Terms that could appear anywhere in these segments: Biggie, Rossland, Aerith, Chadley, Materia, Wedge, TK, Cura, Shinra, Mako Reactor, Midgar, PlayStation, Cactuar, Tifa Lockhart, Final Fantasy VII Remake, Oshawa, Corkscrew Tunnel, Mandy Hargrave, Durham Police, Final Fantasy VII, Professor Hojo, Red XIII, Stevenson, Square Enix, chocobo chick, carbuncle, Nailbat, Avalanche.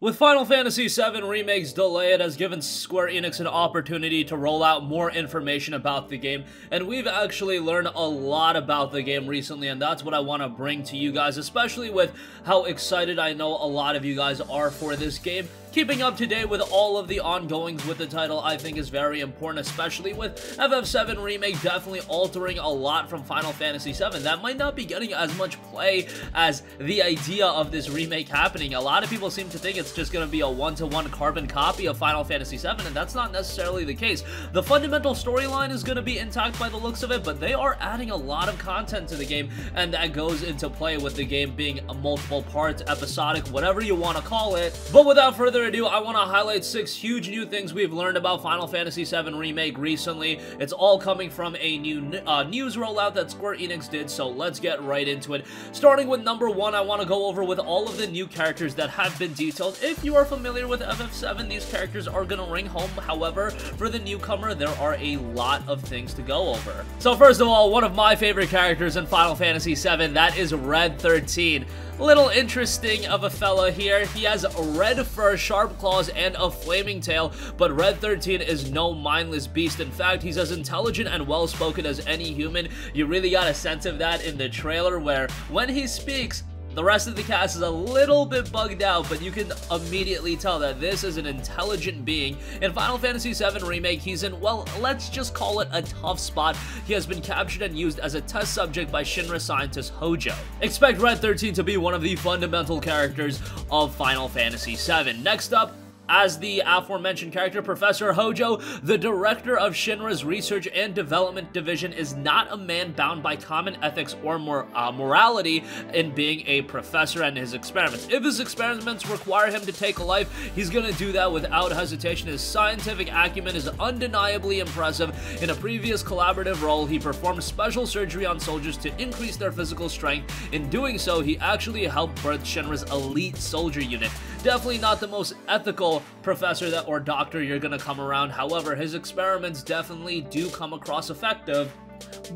With Final Fantasy VII Remake's delay, it has given Square Enix an opportunity to roll out more information about the game, and we've actually learned a lot about the game recently, and that's what I want to bring to you guys, especially with how excited I know a lot of you guys are for this game. Keeping up to date with all of the ongoings with the title I think is very important, especially with FF7 Remake definitely altering a lot from Final Fantasy VII. That might not be getting as much play as the idea of this remake happening. A lot of people seem to think it's just going to be a one-to-one carbon copy of Final Fantasy VII, and that's not necessarily the case. The fundamental storyline is going to be intact by the looks of it, but they are adding a lot of content to the game, and that goes into play with the game being multiple parts, episodic, whatever you want to call it. But without further ado, I want to highlight 6 huge new things we've learned about Final Fantasy VII Remake recently. It's all coming from a new news rollout that Square Enix did, so let's get right into it. Starting with number 1, I want to go over with all of the new characters that have been detailed. If you are familiar with FF7, these characters are going to ring home. However, for the newcomer, there are a lot of things to go over. So first of all, one of my favorite characters in Final Fantasy VII, that is Red XIII. Little interesting of a fella here. He has red fur, sharp claws, and a flaming tail, but Red XIII is no mindless beast. In fact, he's as intelligent and well-spoken as any human. You really got a sense of that in the trailer, where when he speaks, the rest of the cast is a little bit bugged out, but you can immediately tell that this is an intelligent being. In Final Fantasy VII Remake, he's in, well, let's just call it a tough spot. He has been captured and used as a test subject by Shinra scientist Hojo. Expect Red XIII to be one of the fundamental characters of Final Fantasy VII. Next up, as the aforementioned character, Professor Hojo, the director of Shinra's Research and Development Division, is not a man bound by common ethics or morality in being a professor and his experiments. If his experiments require him to take a life, he's going to do that without hesitation. His scientific acumen is undeniably impressive. In a previous collaborative role, he performed special surgery on soldiers to increase their physical strength. In doing so, he actually helped birth Shinra's elite soldier unit. Definitely not the most ethical professor that or doctor you're gonna come around. However, his experiments definitely do come across effective,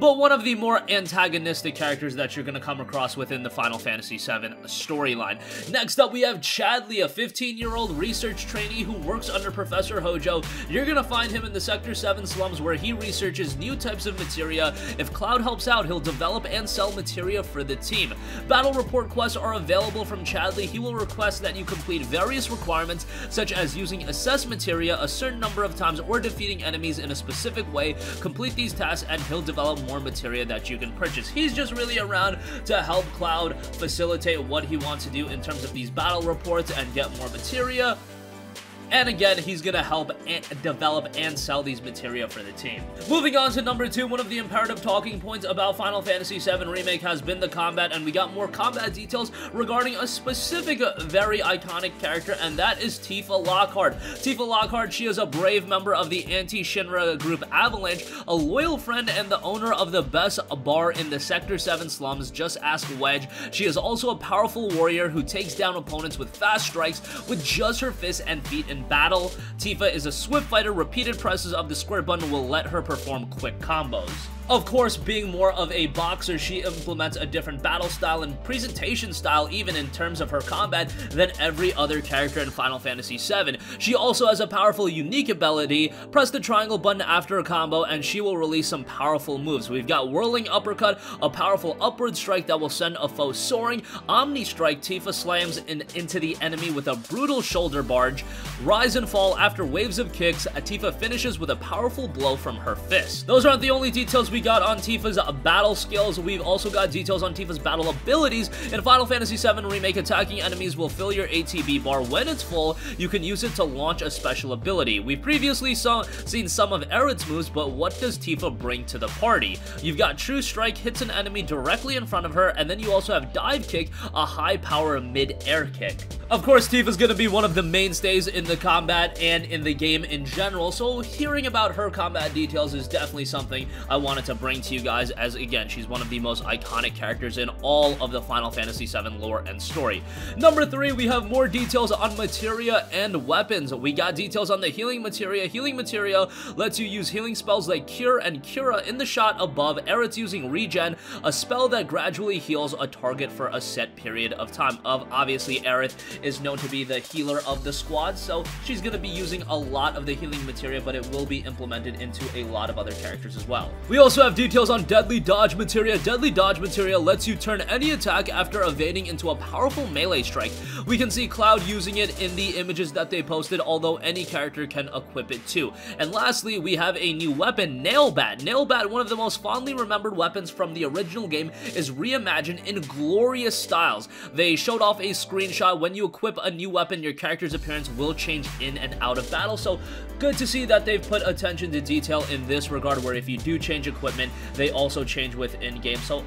but one of the more antagonistic characters that you're going to come across within the Final Fantasy VII storyline. Next up, we have Chadley, a 15-year-old research trainee who works under Professor Hojo. You're going to find him in the Sector 7 slums, where he researches new types of materia. If Cloud helps out, he'll develop and sell materia for the team. Battle report quests are available from Chadley. He will request that you complete various requirements, such as using assess materia a certain number of times or defeating enemies in a specific way. Complete these tasks and he'll develop more material that you can purchase. He's just really around to help Cloud facilitate what he wants to do in terms of these battle reports and get more materia. And again, he's going to help develop and sell these materia for the team. Moving on to number 2, one of the imperative talking points about Final Fantasy VII Remake has been the combat, and we got more combat details regarding a specific, very iconic character, and that is Tifa Lockhart. Tifa Lockhart, she is a brave member of the anti-Shinra group Avalanche, a loyal friend and the owner of the best bar in the Sector 7 slums, just ask Wedge. She is also a powerful warrior who takes down opponents with fast strikes with just her fists and feet in battle. Tifa is a swift fighter. Repeated presses of the square button will let her perform quick combos. Of course, being more of a boxer, she implements a different battle style and presentation style, even in terms of her combat, than every other character in Final Fantasy VII. She also has a powerful unique ability. Press the triangle button after a combo and she will release some powerful moves. We've got Whirling Uppercut, a powerful upward strike that will send a foe soaring. Omni Strike, Tifa slams into the enemy with a brutal shoulder barge. Rise and Fall, after waves of kicks, Tifa finishes with a powerful blow from her fist. Those aren't the only details we got on Tifa's battle skills. We've also got details on Tifa's battle abilities. In Final Fantasy VII Remake, attacking enemies will fill your ATB bar. When it's full, you can use it to launch a special ability. We've previously seen some of Aerith's moves, but what does Tifa bring to the party? You've got True Strike, hits an enemy directly in front of her, and then you also have Dive Kick, a high power mid-air kick. Of course, Tifa's going to be one of the mainstays in the combat and in the game in general, so hearing about her combat details is definitely something I wanted to bring to you guys, as again, she's one of the most iconic characters in all of the Final Fantasy VII lore and story. Number 3, we have more details on materia and weapons. We got details on the healing materia. Healing materia lets you use healing spells like Cure and Cura in the shot above. Aerith's using Regen, a spell that gradually heals a target for a set period of time. Obviously, Aerith is known to be the healer of the squad, so she's going to be using a lot of the healing materia, but it will be implemented into a lot of other characters as well. We also have details on Deadly Dodge materia. Deadly Dodge materia lets you turn any attack after evading into a powerful melee strike. We can see Cloud using it in the images that they posted, although any character can equip it too. And lastly, we have a new weapon, Nailbat. Nailbat, one of the most fondly remembered weapons from the original game, is reimagined in glorious styles. They showed off a screenshot. When you equip a new weapon, your character's appearance will change in and out of battle, so good to see that they've put attention to detail in this regard, where if you do change equipment, they also change within game. So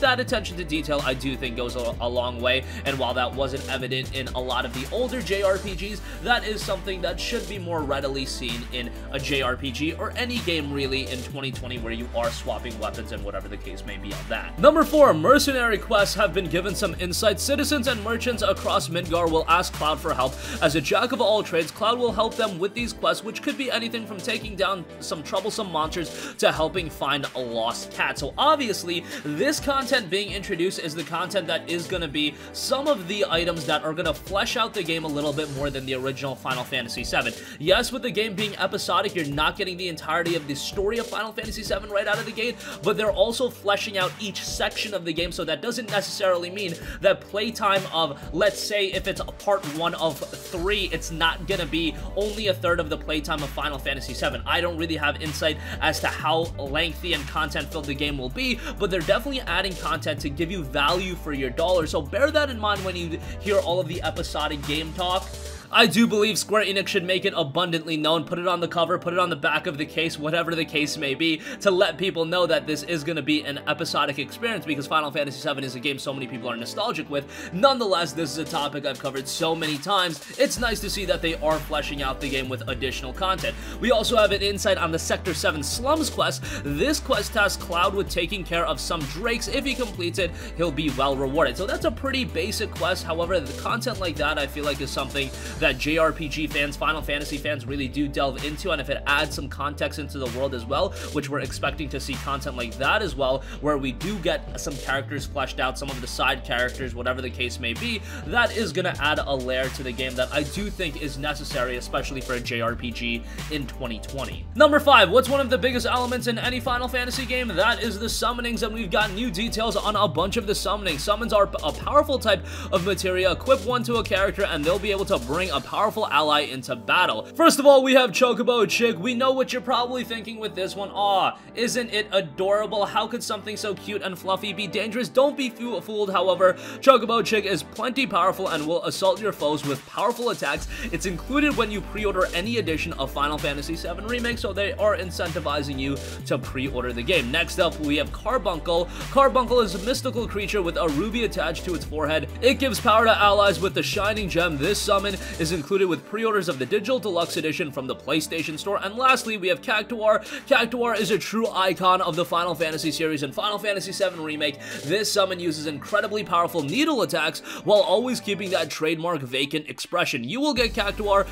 that attention to detail, I do think, goes a long way, and while that wasn't evident in a lot of the older JRPGs, that is something that should be more readily seen in a JRPG or any game really in 2020, where you are swapping weapons and whatever the case may be on that. Number 4, mercenary quests have been given some insight. Citizens and merchants across Midgar will ask Cloud for help. As a jack of all trades, Cloud will help them with these quests, which could be anything from taking down some troublesome monsters to helping find a lost cat. So obviously, this content being introduced is the content that is going to be some of the items that are going to flesh out the game a little bit more than the original Final Fantasy VII. Yes, with the game being episodic, you're not getting the entirety of the story of Final Fantasy VII right out of the gate, but they're also fleshing out each section of the game, so that doesn't necessarily mean that playtime of, let's say, if it's a part 1 of 3, it's not going to be only a third of the playtime of Final Fantasy VII. I don't really have insight as to how lengthy and content-filled the game will be, but they're definitely adding content to give you value for your dollar, so bear that in mind when you hear all of the episodic game talk. I do believe Square Enix should make it abundantly known, put it on the cover, put it on the back of the case, whatever the case may be, to let people know that this is going to be an episodic experience, because Final Fantasy VII is a game so many people are nostalgic with. Nonetheless, this is a topic I've covered so many times. It's nice to see that they are fleshing out the game with additional content. We also have an insight on the Sector 7 Slums quest. This quest tasks Cloud with taking care of some drakes. If he completes it, he'll be well rewarded. So that's a pretty basic quest. However, the content like that, I feel like, is something that JRPG fans, Final Fantasy fans really do delve into, and if it adds some context into the world as well, which we're expecting to see content like that as well, where we do get some characters fleshed out, some of the side characters, whatever the case may be, that is going to add a layer to the game that I do think is necessary, especially for a JRPG in 2020. Number 5, what's one of the biggest elements in any Final Fantasy game? That is the summonings, and we've got new details on a bunch of the summonings. Summons are a powerful type of materia. Equip one to a character, and they'll be able to bring a powerful ally into battle. First of all, we have Chocobo Chick. We know what you're probably thinking with this one. Aw, isn't it adorable? How could something so cute and fluffy be dangerous? Don't be fooled, however. Chocobo Chick is plenty powerful and will assault your foes with powerful attacks. It's included when you pre-order any edition of Final Fantasy VII Remake, so they are incentivizing you to pre-order the game. Next up, we have Carbuncle. Carbuncle is a mystical creature with a ruby attached to its forehead. It gives power to allies with the Shining Gem. This summon is included with pre-orders of the Digital Deluxe Edition from the PlayStation Store. And lastly, we have Cactuar. Cactuar is a true icon of the Final Fantasy series and Final Fantasy VII Remake. This summon uses incredibly powerful needle attacks while always keeping that trademark vacant expression. You will get Cactuar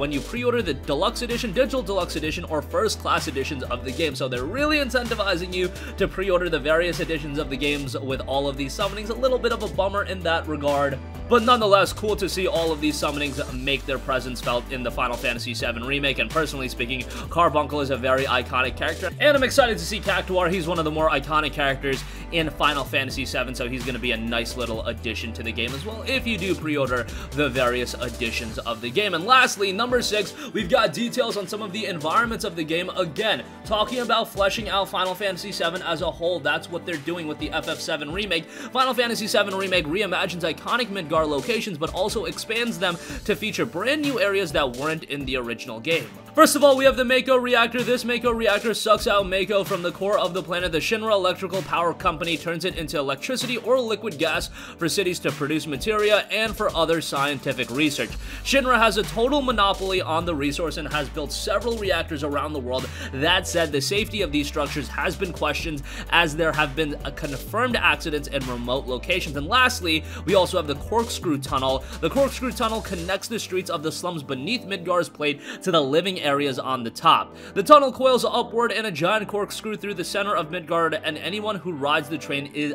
when you pre-order the Deluxe Edition, Digital Deluxe Edition, or First Class Editions of the game. So they're really incentivizing you to pre-order the various editions of the games with all of these summonings. A little bit of a bummer in that regard, but nonetheless, cool to see all of these summonings make their presence felt in the Final Fantasy VII Remake, and personally speaking, Carbuncle is a very iconic character, and I'm excited to see Cactuar. He's one of the more iconic characters in Final Fantasy VII, so he's going to be a nice little addition to the game as well, if you do pre-order the various editions of the game. And lastly, number 6, we've got details on some of the environments of the game. Again, talking about fleshing out Final Fantasy VII as a whole, that's what they're doing with the FF7 Remake. Final Fantasy VII Remake reimagines iconic Midgar locations, but also expands them to feature brand new areas that weren't in the original game. First of all, we have the Mako Reactor. This Mako Reactor sucks out Mako from the core of the planet. The Shinra Electrical Power Company turns it into electricity or liquid gas for cities to produce materia and for other scientific research. Shinra has a total monopoly on the resource and has built several reactors around the world. That said, the safety of these structures has been questioned as there have been confirmed accidents in remote locations. And lastly, we also have the Corkscrew Tunnel. The Corkscrew Tunnel connects the streets of the slums beneath Midgar's plate to the living areas on the top. The tunnel coils upward in a giant corkscrew through the center of Midgard, and anyone who rides the train is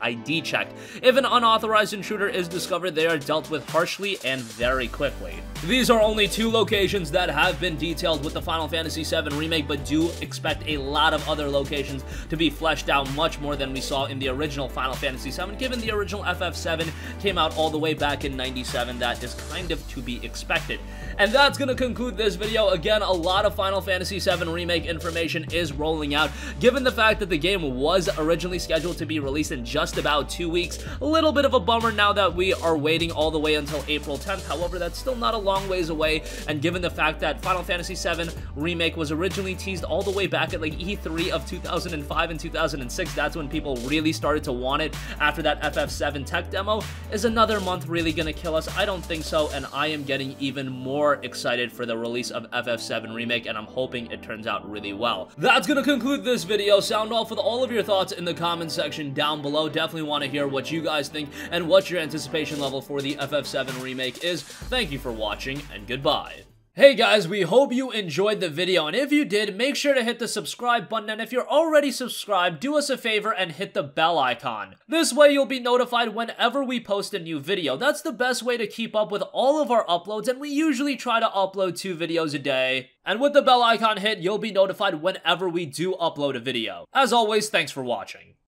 ID checked. If an unauthorized intruder is discovered, they are dealt with harshly and very quickly. These are only two locations that have been detailed with the Final Fantasy VII Remake, but do expect a lot of other locations to be fleshed out much more than we saw in the original Final Fantasy VII, given the original FF7 came out all the way back in 97, that is kind of to be expected. And that's going to conclude this video. Again, a lot of Final Fantasy VII Remake information is rolling out, given the fact that the game was originally scheduled to be released in just about 2 weeks. A little bit of a bummer now that we are waiting all the way until April 10th. However, that's still not a long ways away, and given the fact that Final Fantasy VII Remake was originally teased all the way back at like E3 of 2005 and 2006, that's when people really started to want it after that FF7 tech demo. Is another month really going to kill us? I don't think so, and I am getting even more excited for the release of FF7 Remake, and I'm hoping it turns out really well. That's going to conclude this video. Sound off with all of your thoughts in the comment section down below. Definitely want to hear what you guys think and what your anticipation level for the FF7 Remake is. Thank you for watching, and goodbye. Hey guys, we hope you enjoyed the video, and if you did, make sure to hit the subscribe button, and if you're already subscribed, do us a favor and hit the bell icon. This way you'll be notified whenever we post a new video. That's the best way to keep up with all of our uploads, and we usually try to upload 2 videos a day. And with the bell icon hit, you'll be notified whenever we do upload a video. As always, thanks for watching.